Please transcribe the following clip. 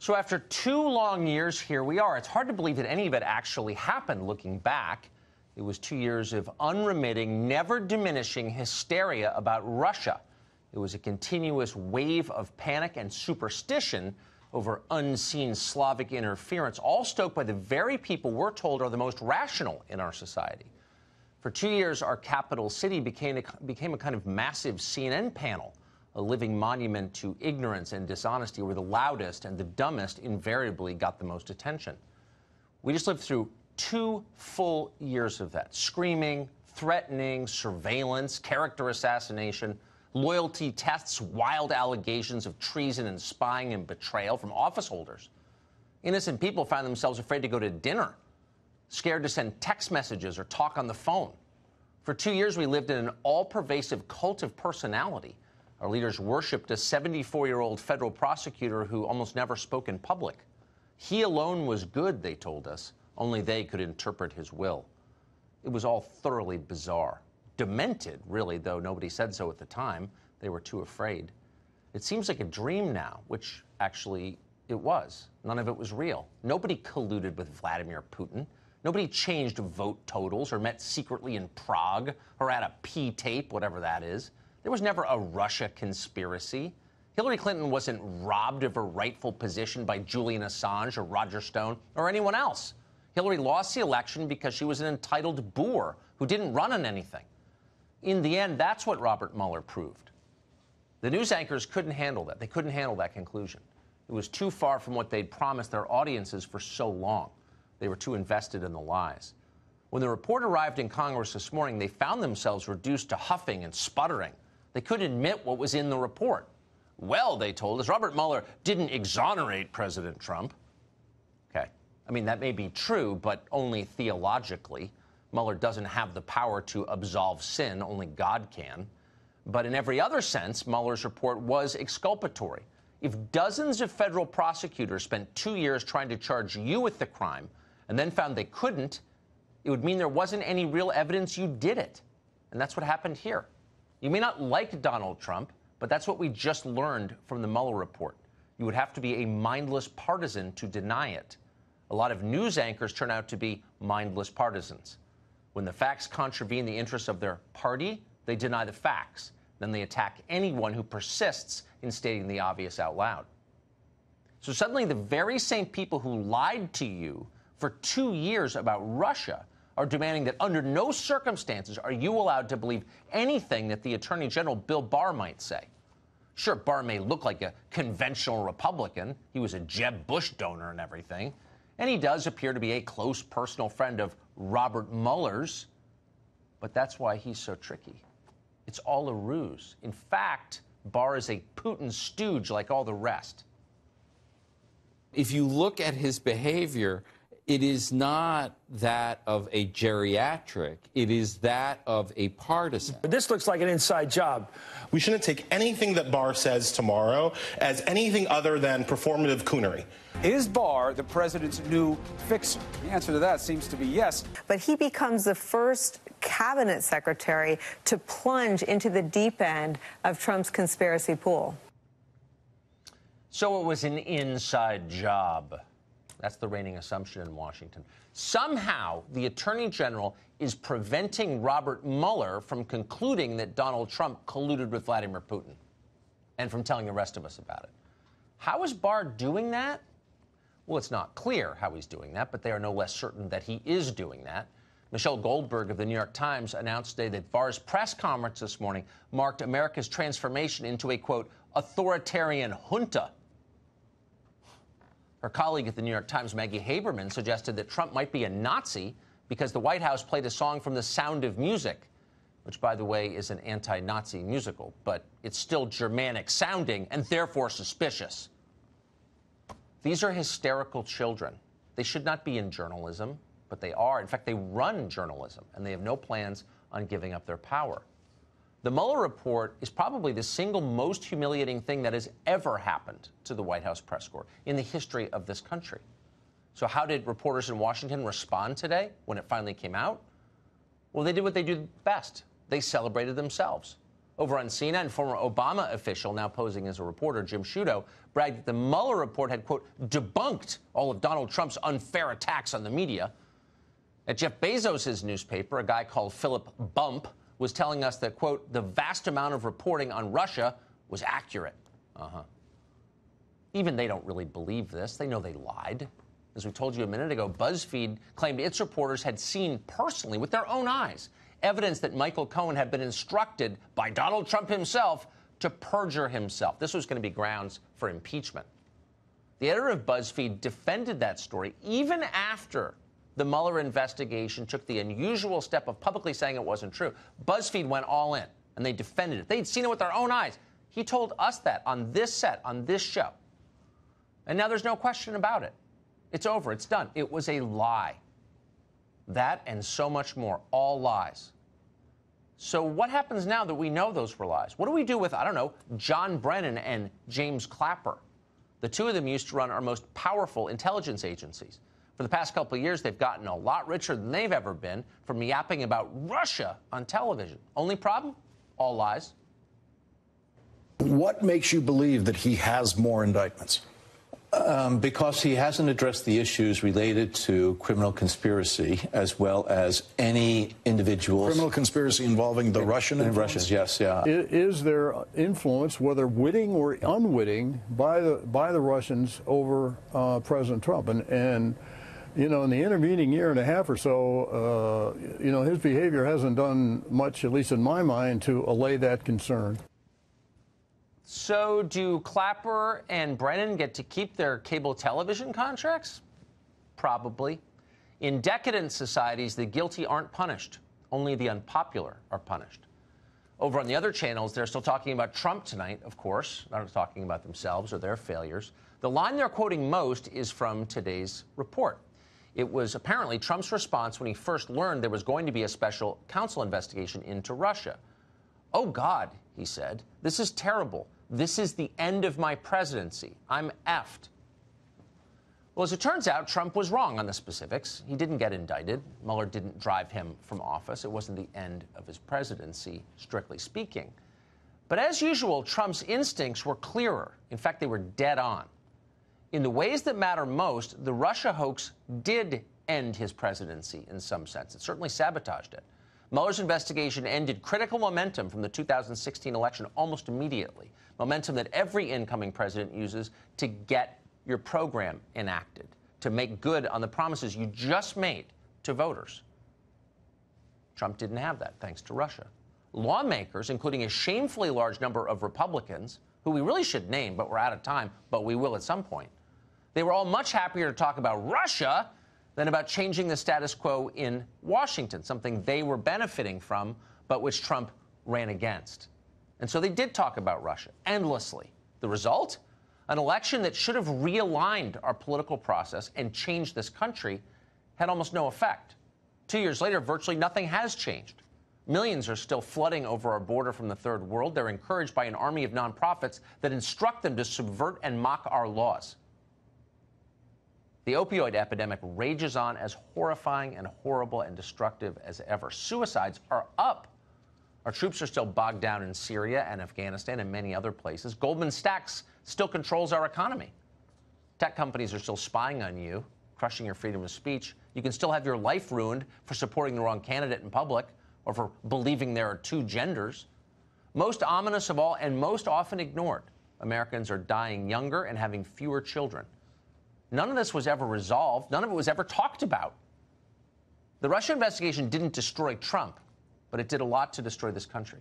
So after 2 long years, here we are. It's hard to believe that any of it actually happened looking back. It was 2 years of unremitting, never-diminishing hysteria about Russia. It was a continuous wave of panic and superstition over unseen Slavic interference, all stoked by the very people we're told are the most rational in our society. For 2 years, our capital city became a kind of massive CNN panel, a living monument to ignorance and dishonesty, where the loudest and the dumbest invariably got the most attention. We just lived through 2 full years of that. Screaming, threatening, surveillance, character assassination, loyalty tests, wild allegations of treason and spying and betrayal from office holders. Innocent people found themselves afraid to go to dinner, scared to send text messages or talk on the phone. For 2 years, we lived in an all-pervasive cult of personality. Our leaders worshipped a 74-year-old federal prosecutor who almost never spoke in public. He alone was good, they told us. Only they could interpret his will. It was all thoroughly bizarre. Demented, really, though nobody said so at the time. They were too afraid. It seems like a dream now, which actually it was. None of it was real. Nobody colluded with Vladimir Putin. Nobody changed vote totals or met secretly in Prague or at a P-tape, whatever that is. There was never a Russia conspiracy. Hillary Clinton wasn't robbed of her rightful position by Julian Assange or Roger Stone or anyone else. Hillary lost the election because she was an entitled boor who didn't run on anything. In the end, that's what Robert Mueller proved. The news anchors couldn't handle that. They couldn't handle that conclusion. It was too far from what they'd promised their audiences for so long. They were too invested in the lies. When the report arrived in Congress this morning, they found themselves reduced to huffing and sputtering. They couldn't admit what was in the report. Well, they told us, Robert Mueller didn't exonerate President Trump. Okay. I mean, that may be true, but only theologically. Mueller doesn't have the power to absolve sin. Only God can. But in every other sense, Mueller's report was exculpatory. If dozens of federal prosecutors spent 2 years trying to charge you with the crime and then found they couldn't, it would mean there wasn't any real evidence you did it. And that's what happened here. You may not like Donald Trump, but that's what we just learned from the Mueller report. You would have to be a mindless partisan to deny it. A lot of news anchors turn out to be mindless partisans. When the facts contravene the interests of their party, they deny the facts. Then they attack anyone who persists in stating the obvious out loud. So suddenly the very same people who lied to you for 2 years about Russia are demanding that under no circumstances are you allowed to believe anything that the Attorney General Bill Barr might say. Sure, Barr may look like a conventional Republican. He was a Jeb Bush donor and everything. And he does appear to be a close personal friend of Robert Mueller's. But that's why he's so tricky. It's all a ruse. In fact, Barr is a Putin stooge like all the rest. If you look at his behavior, it is not that of a geriatric. It is that of a partisan. This looks like an inside job. We shouldn't take anything that Barr says tomorrow as anything other than performative coonery. Is Barr the president's new fixer? The answer to that seems to be yes. But he becomes the first cabinet secretary to plunge into the deep end of Trump's conspiracy pool. So it was an inside job. That's the reigning assumption in Washington. Somehow, the Attorney General is preventing Robert Mueller from concluding that Donald Trump colluded with Vladimir Putin and from telling the rest of us about it. How is Barr doing that? Well, it's not clear how he's doing that, but they are no less certain that he is doing that. Michelle Goldberg of The New York Times announced today that Barr's press conference this morning marked America's transformation into a, quote, authoritarian junta. Her colleague at The New York Times, Maggie Haberman, suggested that Trump might be a Nazi because the White House played a song from The Sound of Music, which, by the way, is an anti-Nazi musical, but it's still Germanic-sounding and therefore suspicious. These are hysterical children. They should not be in journalism, but they are. In fact, they run journalism, and they have no plans on giving up their power. The Mueller report is probably the single most humiliating thing that has ever happened to the White House press corps in the history of this country. So how did reporters in Washington respond today when it finally came out? Well, they did what they do best. They celebrated themselves. Over on CNN, former Obama official, now posing as a reporter, Jim Sciutto, bragged that the Mueller report had, quote, debunked all of Donald Trump's unfair attacks on the media. At Jeff Bezos' newspaper, a guy called Philip Bump was telling us that, quote, the vast amount of reporting on Russia was accurate. Even they don't really believe this. They know they lied. As we told you a minute ago, BuzzFeed claimed its reporters had seen personally, with their own eyes, evidence that Michael Cohen had been instructed by Donald Trump himself to perjure himself. This was going to be grounds for impeachment. The editor of BuzzFeed defended that story even after the Mueller investigation took the unusual step of publicly saying it wasn't true. BuzzFeed went all in, and they defended it. They'd seen it with their own eyes. He told us that on this set, on this show. And now there's no question about it. It's over. It's done. It was a lie. That and so much more, all lies. So what happens now that we know those were lies? What do we do with, I don't know, John Brennan and James Clapper? The two of them used to run our most powerful intelligence agencies. For the past couple of years, they've gotten a lot richer than they've ever been from yapping about Russia on television. Only problem? All lies. What makes you believe that he has more indictments? Because he hasn't addressed the issues related to criminal conspiracy as well as any individuals. Criminal conspiracy involving the Russian influence? Russians, yes, yeah. Is there influence, whether witting or unwitting, by the Russians over President Trump? And you know, in the intervening year and a half or so, you know, his behavior hasn't done much, at least in my mind, to allay that concern. So do Clapper and Brennan get to keep their cable television contracts? Probably. In decadent societies, the guilty aren't punished. Only the unpopular are punished. Over on the other channels, they're still talking about Trump tonight, of course. They're not talking about themselves or their failures. The line they're quoting most is from today's report. It was apparently Trump's response when he first learned there was going to be a special counsel investigation into Russia. Oh, God, he said, this is terrible. This is the end of my presidency. I'm effed. Well, as it turns out, Trump was wrong on the specifics. He didn't get indicted. Mueller didn't drive him from office. It wasn't the end of his presidency, strictly speaking. But as usual, Trump's instincts were clearer. In fact, they were dead on. In the ways that matter most, the Russia hoax did end his presidency in some sense. It certainly sabotaged it. Mueller's investigation ended critical momentum from the 2016 election almost immediately, momentum that every incoming president uses to get your program enacted, to make good on the promises you just made to voters. Trump didn't have that, thanks to Russia. Lawmakers, including a shamefully large number of Republicans, who we really should name, but we're out of time, but we will at some point, they were all much happier to talk about Russia than about changing the status quo in Washington, something they were benefiting from, but which Trump ran against. And so they did talk about Russia endlessly. The result? An election that should have realigned our political process and changed this country had almost no effect. 2 years later, virtually nothing has changed. Millions are still flooding over our border from the third world. They're encouraged by an army of nonprofits that instruct them to subvert and mock our laws. The opioid epidemic rages on, as horrifying and horrible and destructive as ever. Suicides are up. Our troops are still bogged down in Syria and Afghanistan and many other places. Goldman Sachs still controls our economy. Tech companies are still spying on you, crushing your freedom of speech. You can still have your life ruined for supporting the wrong candidate in public or for believing there are two genders. Most ominous of all and most often ignored, Americans are dying younger and having fewer children. None of this was ever resolved. None of it was ever talked about. The Russia investigation didn't destroy Trump, but it did a lot to destroy this country.